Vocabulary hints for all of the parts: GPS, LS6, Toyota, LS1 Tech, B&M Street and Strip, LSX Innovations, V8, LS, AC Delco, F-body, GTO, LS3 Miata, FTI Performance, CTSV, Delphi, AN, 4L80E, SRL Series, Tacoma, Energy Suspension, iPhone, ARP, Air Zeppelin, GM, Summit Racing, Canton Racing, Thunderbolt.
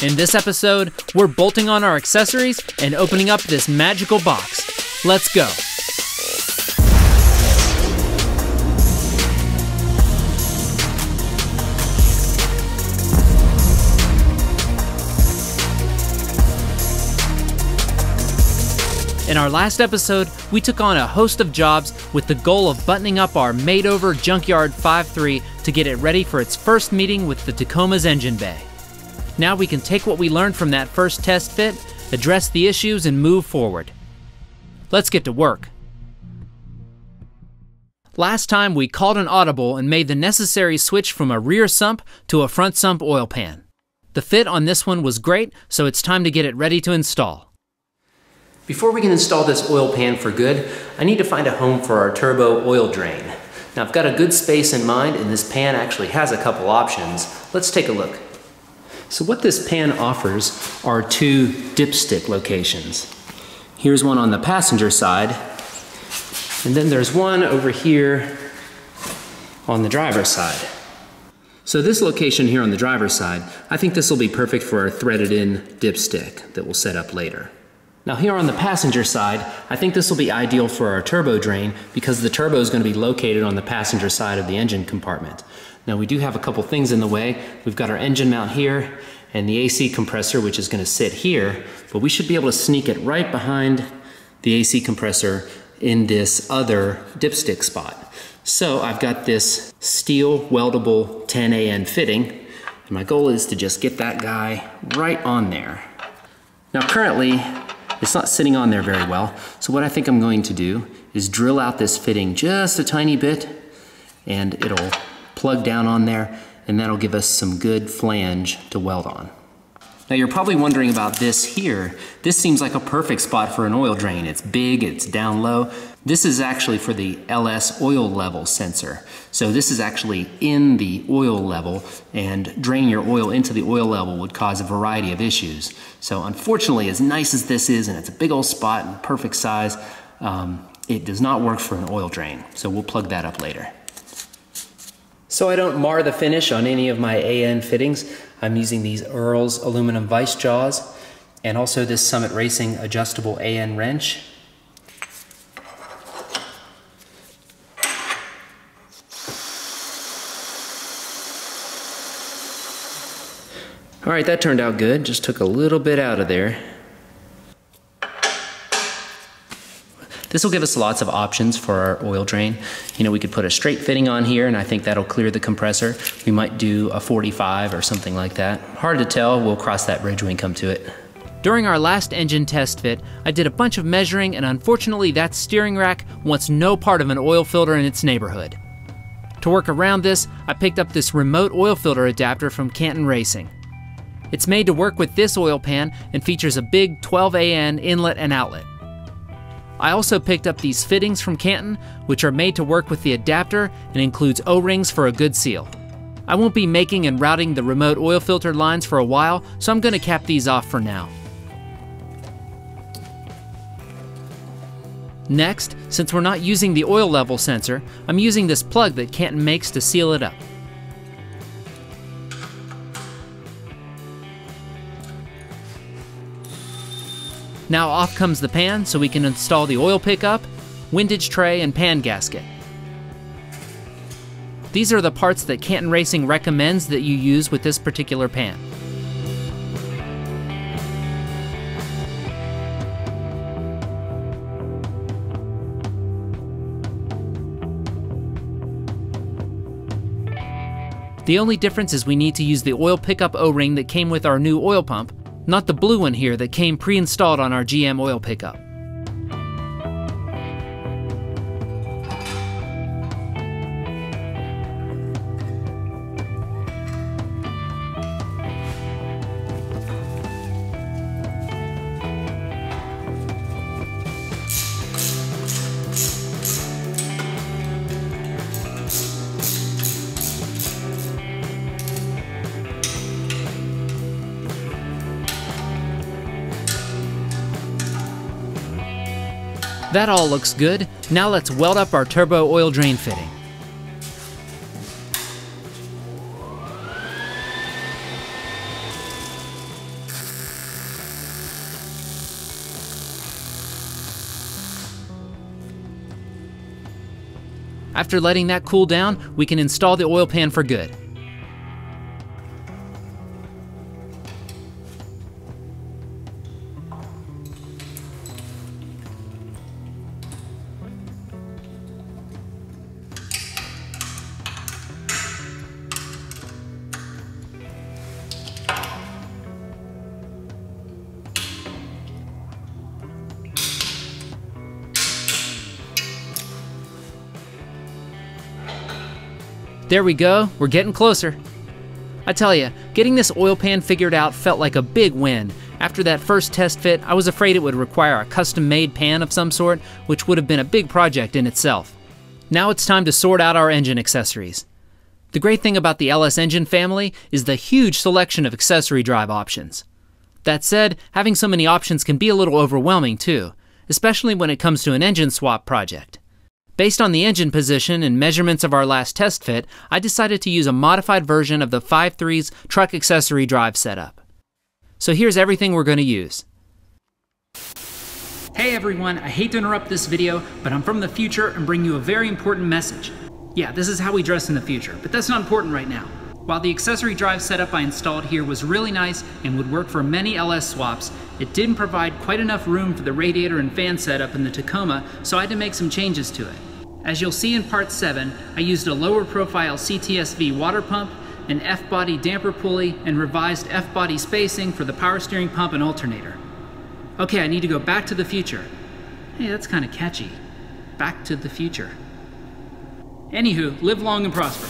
In this episode, we're bolting on our accessories and opening up this magical box. Let's go. In our last episode, we took on a host of jobs with the goal of buttoning up our made-over Junkyard 5.3 to get it ready for its first meeting with the Tacoma's engine bay. Now we can take what we learned from that first test fit, address the issues, and move forward. Let's get to work. Last time, we called an audible and made the necessary switch from a rear sump to a front sump oil pan. The fit on this one was great, so it's time to get it ready to install. Before we can install this oil pan for good, I need to find a home for our turbo oil drain. Now I've got a good space in mind, and this pan actually has a couple options. Let's take a look. So what this pan offers are two dipstick locations. Here's one on the passenger side, and then there's one over here on the driver's side. So this location here on the driver's side, I think this will be perfect for our threaded in dipstick that we'll set up later. Now here on the passenger side, I think this will be ideal for our turbo drain because the turbo is going to be located on the passenger side of the engine compartment. Now we do have a couple things in the way. We've got our engine mount here and the AC compressor, which is going to sit here, but we should be able to sneak it right behind the AC compressor in this other dipstick spot. So I've got this steel weldable 10AN fitting, and my goal is to just get that guy right on there. Now currently, it's not sitting on there very well, so what I think I'm going to do is drill out this fitting just a tiny bit, and it'll plug down on there, and that'll give us some good flange to weld on. Now you're probably wondering about this here. This seems like a perfect spot for an oil drain. It's big, it's down low. This is actually for the LS oil level sensor. So this is actually in the oil level, and draining your oil into the oil level would cause a variety of issues. So unfortunately, as nice as this is, and it's a big old spot and perfect size, it does not work for an oil drain. So we'll plug that up later. So I don't mar the finish on any of my AN fittings, I'm using these Earls aluminum vice jaws and also this Summit Racing adjustable AN wrench. All right, that turned out good. Just took a little bit out of there. This will give us lots of options for our oil drain. You know, we could put a straight fitting on here, and I think that'll clear the compressor. We might do a 45 or something like that. Hard to tell, we'll cross that bridge when we come to it. During our last engine test fit, I did a bunch of measuring, and unfortunately that steering rack wants no part of an oil filter in its neighborhood. To work around this, I picked up this remote oil filter adapter from Canton Racing. It's made to work with this oil pan and features a big 12AN inlet and outlet. I also picked up these fittings from Canton, which are made to work with the adapter and includes O-rings for a good seal. I won't be making and routing the remote oil filter lines for a while, so I'm going to cap these off for now. Next, since we're not using the oil level sensor, I'm using this plug that Canton makes to seal it up. Now off comes the pan so we can install the oil pickup, windage tray, and pan gasket. These are the parts that Canton Racing recommends that you use with this particular pan. The only difference is we need to use the oil pickup O-ring that came with our new oil pump, not the blue one here that came pre-installed on our GM oil pickup. That all looks good. Now let's weld up our turbo oil drain fitting. After letting that cool down, we can install the oil pan for good. There we go, we're getting closer. I tell ya, getting this oil pan figured out felt like a big win. After that first test fit, I was afraid it would require a custom-made pan of some sort, which would have been a big project in itself. Now it's time to sort out our engine accessories. The great thing about the LS engine family is the huge selection of accessory drive options. That said, having so many options can be a little overwhelming too, especially when it comes to an engine swap project. Based on the engine position and measurements of our last test fit, I decided to use a modified version of the 5.3's truck accessory drive setup. So here's everything we're going to use. Hey everyone, I hate to interrupt this video, but I'm from the future and bring you a very important message. Yeah, this is how we dress in the future, but that's not important right now. While the accessory drive setup I installed here was really nice and would work for many LS swaps, it didn't provide quite enough room for the radiator and fan setup in the Tacoma, so I had to make some changes to it. As you'll see in part 7, I used a lower profile CTSV water pump, an F-body damper pulley, and revised F-body spacing for the power steering pump and alternator. Okay, I need to go back to the future. Hey, that's kind of catchy. Back to the future. Anywho, live long and prosper.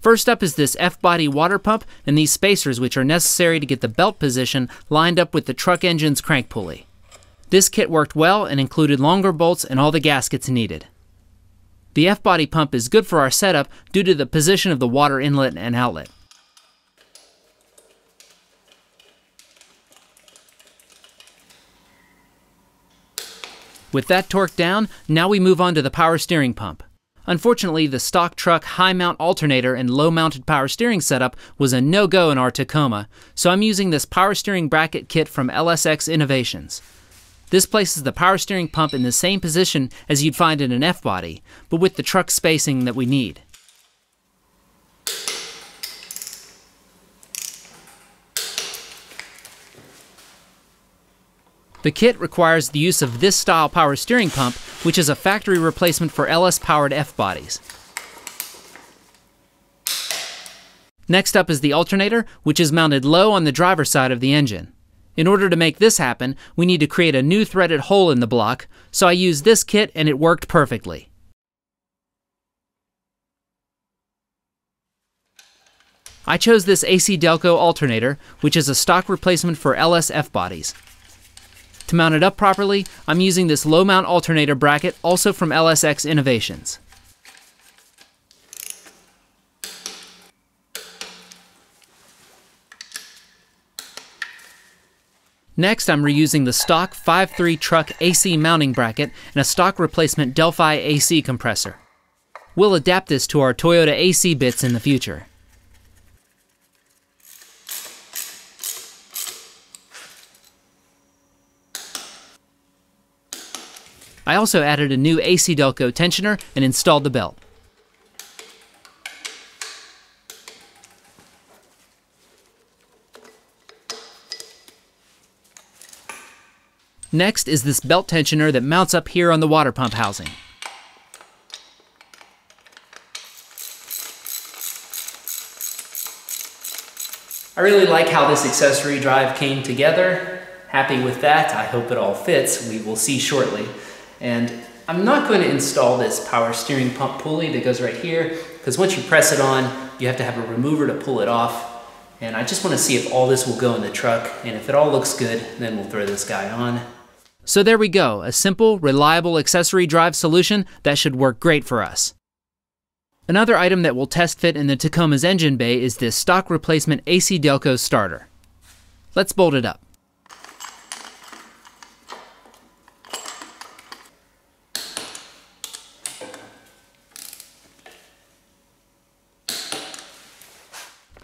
First up is this F-body water pump and these spacers, which are necessary to get the belt position lined up with the truck engine's crank pulley. This kit worked well and included longer bolts and all the gaskets needed. The F-body pump is good for our setup due to the position of the water inlet and outlet. With that torqued down, now we move on to the power steering pump. Unfortunately, the stock truck high-mount alternator and low-mounted power steering setup was a no-go in our Tacoma, so I'm using this power steering bracket kit from LSX Innovations. This places the power steering pump in the same position as you'd find in an F-body, but with the truck spacing that we need. The kit requires the use of this style power steering pump, which is a factory replacement for LS-powered F-bodies. Next up is the alternator, which is mounted low on the driver's side of the engine. In order to make this happen, we need to create a new threaded hole in the block, so I used this kit and it worked perfectly. I chose this AC Delco alternator, which is a stock replacement for LS F-bodies. To mount it up properly, I'm using this low mount alternator bracket, also from LSX Innovations. Next, I'm reusing the stock 5.3 truck AC mounting bracket and a stock replacement Delphi AC compressor. We'll adapt this to our Toyota AC bits in the future. I also added a new AC Delco tensioner and installed the belt. Next is this belt tensioner that mounts up here on the water pump housing. I really like how this accessory drive came together. Happy with that. I hope it all fits. We will see shortly. And I'm not going to install this power steering pump pulley that goes right here, because once you press it on, you have to have a remover to pull it off. And I just want to see if all this will go in the truck, and if it all looks good, then we'll throw this guy on. So there we go, a simple, reliable accessory drive solution that should work great for us. Another item that will test fit in the Tacoma's engine bay is this stock replacement AC Delco starter. Let's bolt it up.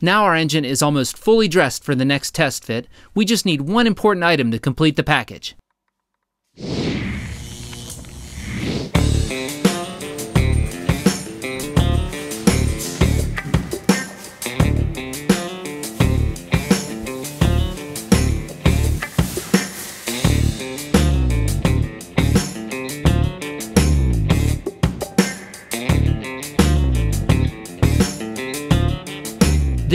Now our engine is almost fully dressed for the next test fit. We just need one important item to complete the package.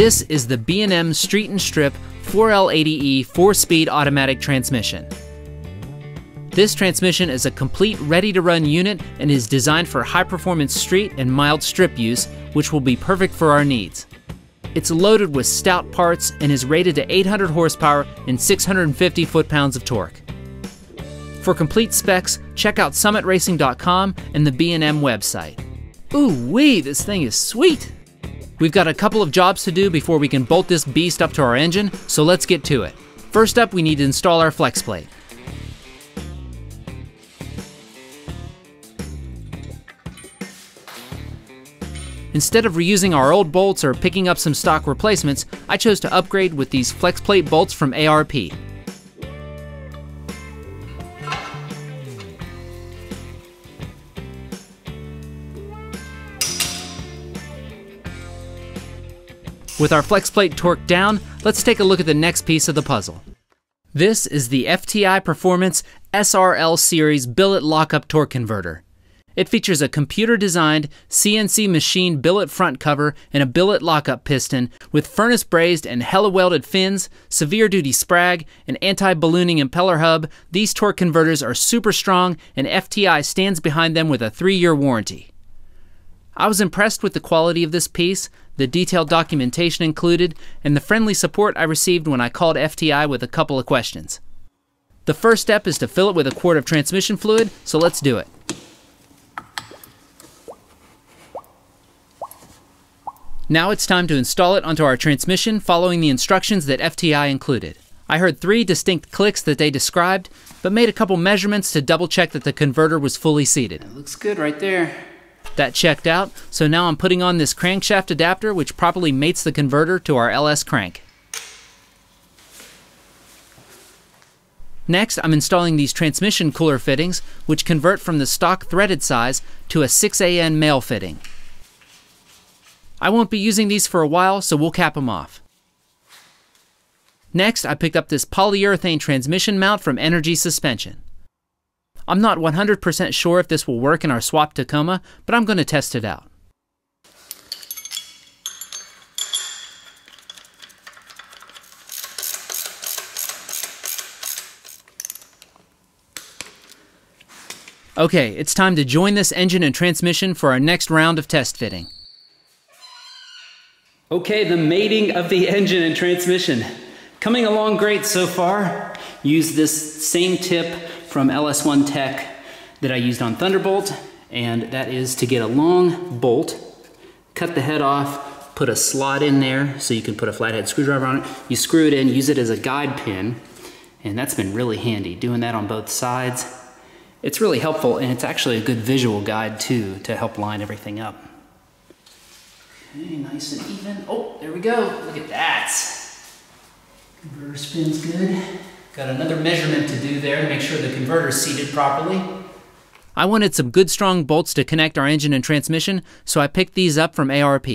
This is the B&M Street and Strip 4L80E 4-speed automatic transmission. This transmission is a complete ready-to-run unit and is designed for high-performance street and mild strip use, which will be perfect for our needs. It's loaded with stout parts and is rated to 800 horsepower and 650 foot-pounds of torque. For complete specs, check out summitracing.com and the B&M website. Ooh-wee, this thing is sweet! We've got a couple of jobs to do before we can bolt this beast up to our engine, so let's get to it. First up, we need to install our flex plate. Instead of reusing our old bolts or picking up some stock replacements, I chose to upgrade with these flex plate bolts from ARP. With our flex plate torqued down, let's take a look at the next piece of the puzzle. This is the FTI Performance SRL Series Billet Lockup Torque Converter. It features a computer-designed CNC machine billet front cover and a billet lockup piston with furnace brazed and hella-welded fins, severe-duty sprag, and anti-ballooning impeller hub. These torque converters are super strong, and FTI stands behind them with a 3-year warranty. I was impressed with the quality of this piece, the detailed documentation included, and the friendly support I received when I called FTI with a couple of questions. The first step is to fill it with a quart of transmission fluid, so let's do it. Now it's time to install it onto our transmission following the instructions that FTI included. I heard 3 distinct clicks that they described, but made a couple measurements to double check that the converter was fully seated. It looks good right there. That checked out, so now I'm putting on this crankshaft adapter which properly mates the converter to our LS crank. Next, I'm installing these transmission cooler fittings, which convert from the stock threaded size to a 6AN male fitting. I won't be using these for a while, so we'll cap them off. Next, I picked up this polyurethane transmission mount from Energy Suspension. I'm not 100% sure if this will work in our swapped Tacoma, but I'm going to test it out. Okay, it's time to join this engine and transmission for our next round of test fitting. Okay, the mating of the engine and transmission. Coming along great so far. Use this same tip from LS1 Tech that I used on Thunderbolt, and that is to get a long bolt, cut the head off, put a slot in there so you can put a flathead screwdriver on it. You screw it in, use it as a guide pin, and that's been really handy, doing that on both sides. It's really helpful, and it's actually a good visual guide too to help line everything up. Okay, nice and even. Oh, there we go. Look at that. Converter spins good. Got another measurement to do there to make sure the converter's seated properly. I wanted some good strong bolts to connect our engine and transmission, so I picked these up from ARP.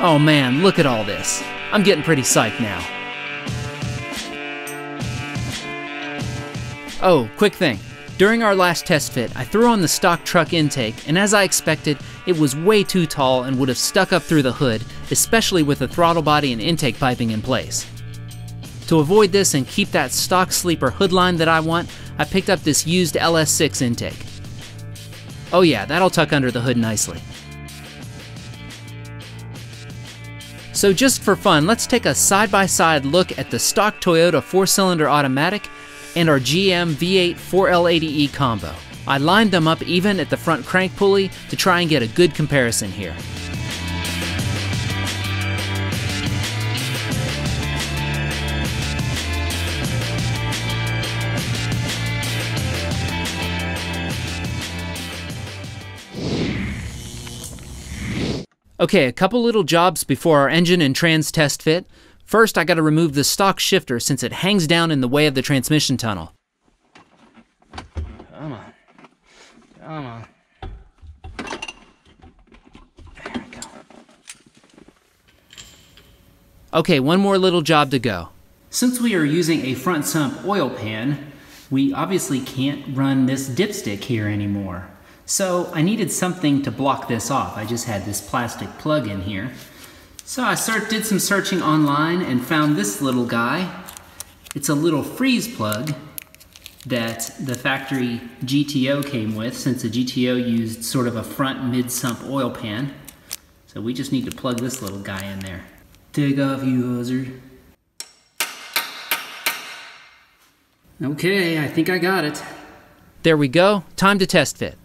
Oh man, look at all this. I'm getting pretty psyched now. Oh, quick thing. During our last test fit, I threw on the stock truck intake, and as I expected, it was way too tall and would have stuck up through the hood, especially with the throttle body and intake piping in place. To avoid this and keep that stock sleeper hood line that I want, I picked up this used LS6 intake. Oh yeah, that'll tuck under the hood nicely. So just for fun, let's take a side-by-side look at the stock Toyota 4-cylinder automatic and our GM V8 4L80E combo. I lined them up even at the front crank pulley to try and get a good comparison here. Okay, a couple little jobs before our engine and trans test fit. First, I gotta remove the stock shifter since it hangs down in the way of the transmission tunnel. Come on. Come on. There we go. Okay, one more little job to go. Since we are using a front sump oil pan, we obviously can't run this dipstick here anymore. So I needed something to block this off. I just had this plastic plug in here. So I did some searching online and found this little guy. It's a little freeze plug that the factory GTO came with, since the GTO used sort of a front mid-sump oil pan. So we just need to plug this little guy in there. Take off, you hoser. Okay, I think I got it. There we go, time to test fit.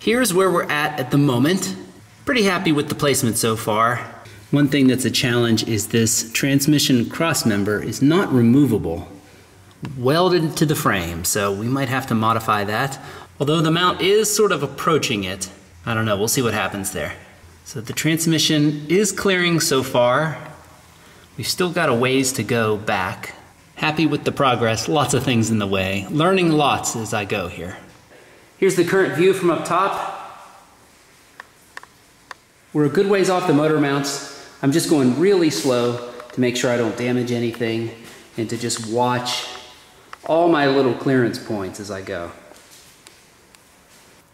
Here's where we're at the moment. Pretty happy with the placement so far. One thing that's a challenge is this transmission crossmember is not removable. Welded to the frame, so we might have to modify that. Although the mount is sort of approaching it. I don't know, we'll see what happens there. So the transmission is clearing so far. We've still got a ways to go back. Happy with the progress, lots of things in the way. Learning lots as I go here. Here's the current view from up top. We're a good ways off the motor mounts. I'm just going really slow to make sure I don't damage anything and to just watch all my little clearance points as I go.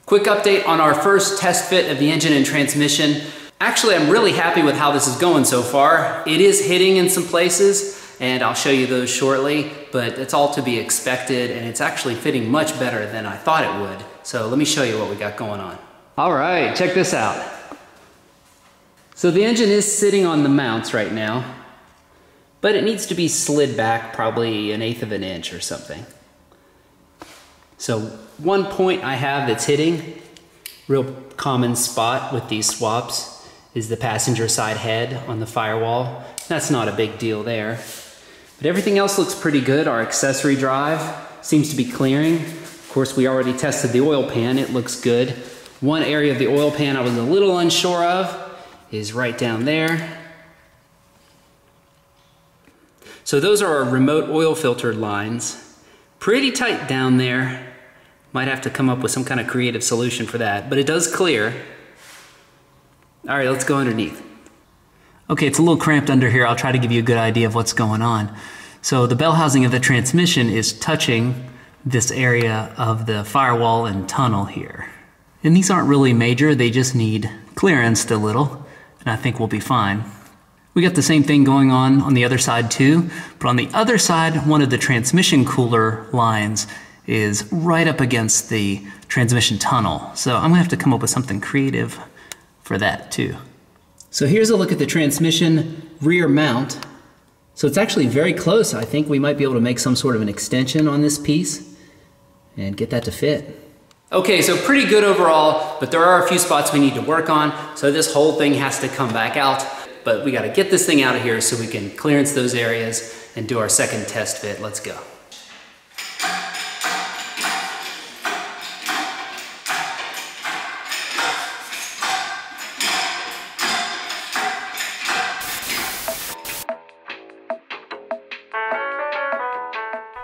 Quick update on our first test fit of the engine and transmission. Actually, I'm really happy with how this is going so far. It is hitting in some places, and I'll show you those shortly, but it's all to be expected, and it's actually fitting much better than I thought it would. So let me show you what we got going on. All right, check this out. So the engine is sitting on the mounts right now, but it needs to be slid back probably 1/8 of an inch or something. So one point I have that's hitting, real common spot with these swaps, is the passenger side head on the firewall. That's not a big deal there. But everything else looks pretty good. Our accessory drive seems to be clearing. Of course, we already tested the oil pan. It looks good. One area of the oil pan I was a little unsure of is right down there. So those are our remote oil filter lines. Pretty tight down there. Might have to come up with some kind of creative solution for that, but it does clear. All right, let's go underneath. Okay, it's a little cramped under here. I'll try to give you a good idea of what's going on. So the bell housing of the transmission is touching this area of the firewall and tunnel here. And these aren't really major, they just need clearance a little, and I think we'll be fine. We got the same thing going on the other side too, but on the other side, one of the transmission cooler lines is right up against the transmission tunnel. So I'm gonna have to come up with something creative for that too. So here's a look at the transmission rear mount. So it's actually very close. I think we might be able to make some sort of an extension on this piece and get that to fit. Okay, so pretty good overall, but there are a few spots we need to work on. So this whole thing has to come back out, but we gotta get this thing out of here so we can clearance those areas and do our second test fit. Let's go.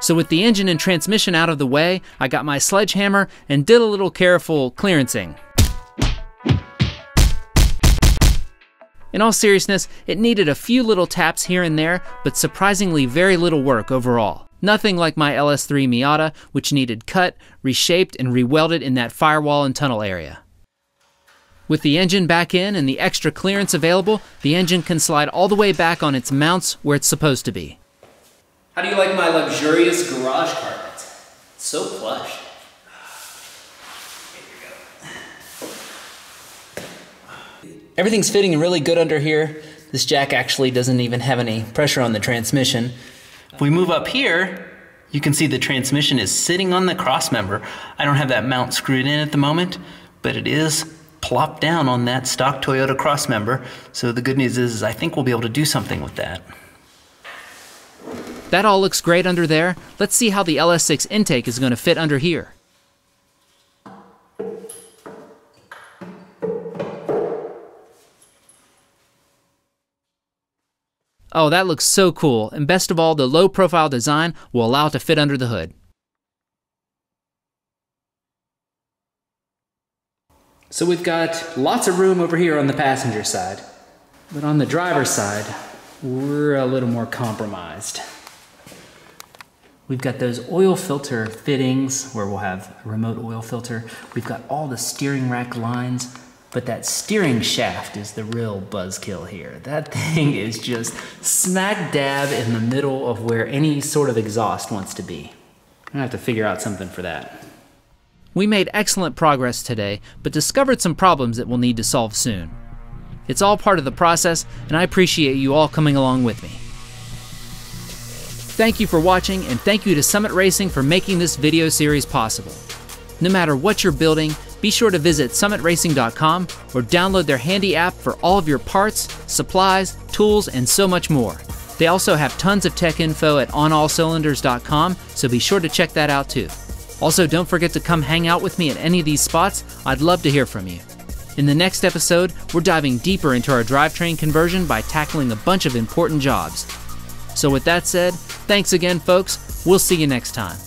So with the engine and transmission out of the way, I got my sledgehammer and did a little careful clearancing. In all seriousness, it needed a few little taps here and there, but surprisingly very little work overall. Nothing like my LS3 Miata, which needed cut, reshaped, and rewelded in that firewall and tunnel area. With the engine back in and the extra clearance available, the engine can slide all the way back on its mounts where it's supposed to be. How do you like my luxurious garage carpet? It's so plush. Here we go. Everything's fitting really good under here. This jack actually doesn't even have any pressure on the transmission. If we move up here, you can see the transmission is sitting on the crossmember. I don't have that mount screwed in at the moment, but it is plop down on that stock Toyota crossmember. So the good news is I think we'll be able to do something with that. That all looks great under there. Let's see how the LS6 intake is going to fit under here. Oh, that looks so cool, and best of all, the low-profile design will allow it to fit under the hood. So we've got lots of room over here on the passenger side, but on the driver's side, we're a little more compromised. We've got those oil filter fittings where we'll have a remote oil filter. We've got all the steering rack lines, but that steering shaft is the real buzzkill here. That thing is just smack dab in the middle of where any sort of exhaust wants to be. I'm gonna have to figure out something for that. We made excellent progress today, but discovered some problems that we'll need to solve soon. It's all part of the process, and I appreciate you all coming along with me. Thank you for watching, and thank you to Summit Racing for making this video series possible. No matter what you're building, be sure to visit summitracing.com or download their handy app for all of your parts, supplies, tools, and so much more. They also have tons of tech info at onallcylinders.com, so be sure to check that out too. Also, don't forget to come hang out with me at any of these spots. I'd love to hear from you. In the next episode, we're diving deeper into our drivetrain conversion by tackling a bunch of important jobs. So with that said, thanks again, folks. We'll see you next time.